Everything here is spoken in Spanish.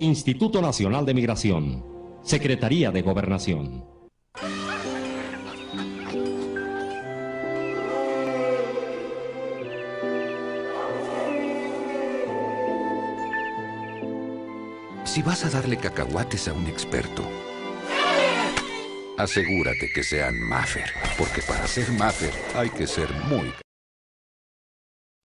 Instituto Nacional de Migración, Secretaría de Gobernación. Si vas a darle cacahuates a un experto, asegúrate que sean Mafer, porque para ser Mafer hay que ser muy...